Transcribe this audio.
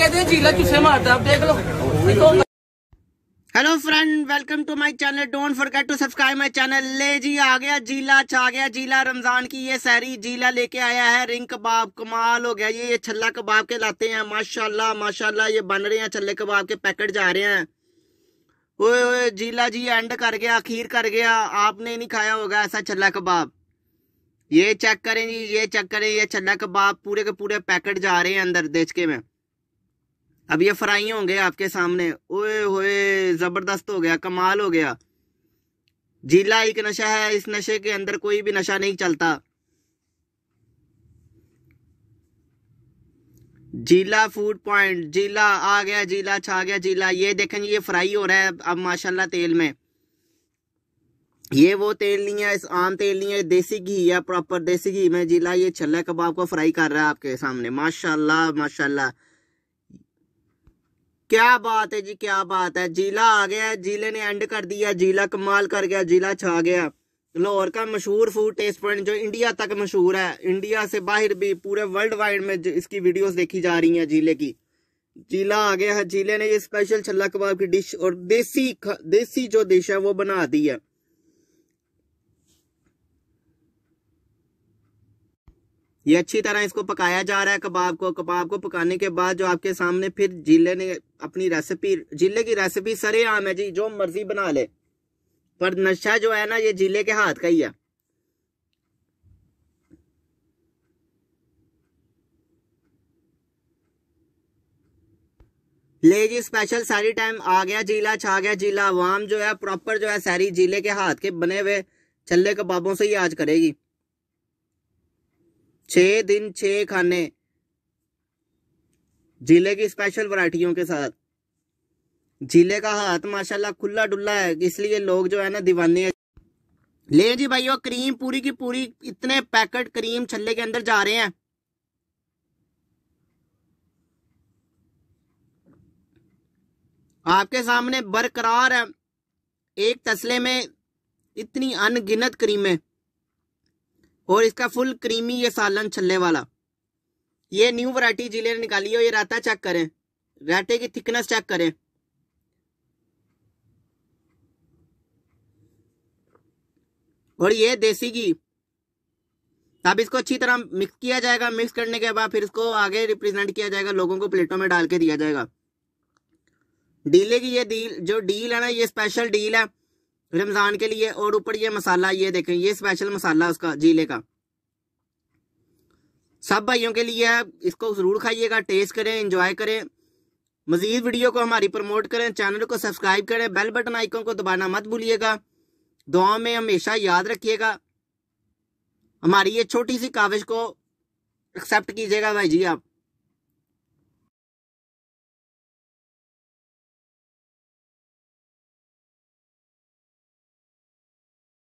कहते हैं जीला चूसे मारता है, आप देख लो। Hello friend, welcome to my channel, don't forget to subscribe my channel. ले जी आ गया जीला, अच्छा आ गया जीला। रमजान की ये सहरी जीला लेके आया है, रिंग कबाब। कमाल हो गया ये छल्ला कबाब के लाते हैं, माशाल्लाह माशाल्लाह। ये बन रहे हैं छल्ले कबाब के पैकेट जा रहे हैं। ओए ओए जीला जी एंड कर गया, अखीर कर गया। आपने नहीं खाया होगा ऐसा छल्ला कबाब। ये चेक करें जी, ये चेक करें, ये छल्ला कबाब पूरे के पूरे पैकेट जा रहे हैं अंदर देचके में। अब ये फ्राई होंगे आपके सामने। ओए होए जबरदस्त हो गया, कमाल हो गया। जीला एक नशा है, इस नशे के अंदर कोई भी नशा नहीं चलता। जीला फूड पॉइंट, जीला आ गया, जीला छा गया जीला। ये देखें ये फ्राई हो रहा है अब माशाल्लाह तेल में। ये वो तेल नहीं है, इस आम तेल नहीं है, देसी घी है, प्रॉपर देसी घी में जीला ये छल्ला कबाब को फ्राई कर रहा है आपके सामने। माशाल्लाह माशाल्लाह, क्या बात है जी, क्या बात है। जीला आ गया, जीले ने एंड कर दिया, जीला कमाल कर गया, जीला छा गया। लाहौर का मशहूर फूड टेस्ट पॉइंट जो इंडिया तक मशहूर है, इंडिया से बाहर भी पूरे वर्ल्ड वाइड में इसकी वीडियोस देखी जा रही हैं जीले की। जीला आ गया है, जीले ने ये स्पेशल छल्ला कबाब की डिश और देसी जो डिश है वो बना दी है। ये अच्छी तरह इसको पकाया जा रहा है कबाब को। कबाब को पकाने के बाद जो आपके सामने फिर जीले ने अपनी रेसिपी, जीले की रेसिपी सरेआम है जी, जो मर्जी बना ले, पर नशा जो है ना ये जीले के हाथ का ही है। ले जी स्पेशल सारी टाइम आ गया जीला, छा गया जीला। आवाम जो है प्रॉपर जो है सारी जीले के हाथ के बने हुए छल्ले कबाबों से ही आज करेगी। 6 दिन 6 खाने जीले की स्पेशल वैरायटियों के साथ। जीले का हाथ माशाल्लाह खुला डुल्ला है, इसलिए लोग जो है ना दीवाने हैं। ले जी भाइयों, क्रीम पूरी की पूरी, इतने पैकेट क्रीम छल्ले के अंदर जा रहे हैं। आपके सामने बरकरार है, एक तसले में इतनी अनगिनत क्रीमें और इसका फुल क्रीमी ये सालन छल्ले वाला। ये न्यू वैरायटी जीले ने निकाली है। ये रायता चेक करें, रायते की थिकनेस चेक करें। और ये देसी घी। अब इसको अच्छी तरह मिक्स किया जाएगा। मिक्स करने के बाद फिर इसको आगे रिप्रेजेंट किया जाएगा, लोगों को प्लेटों में डाल के दिया जाएगा। डीले की ये डील जो डील है ना, ये स्पेशल डील है रमजान के लिए। और ऊपर ये मसाला, ये देखें ये स्पेशल मसाला उसका जीले का। सब भाइयों के लिए इसको जरूर खाइएगा, टेस्ट करें, एंजॉय करें। मजीद वीडियो को हमारी प्रमोट करें, चैनल को सब्सक्राइब करें, बेल बटन आइकन को दबाना मत भूलिएगा। दुआ में हमेशा याद रखिएगा, हमारी ये छोटी सी काविश को एक्सेप्ट कीजिएगा भाई जी आप।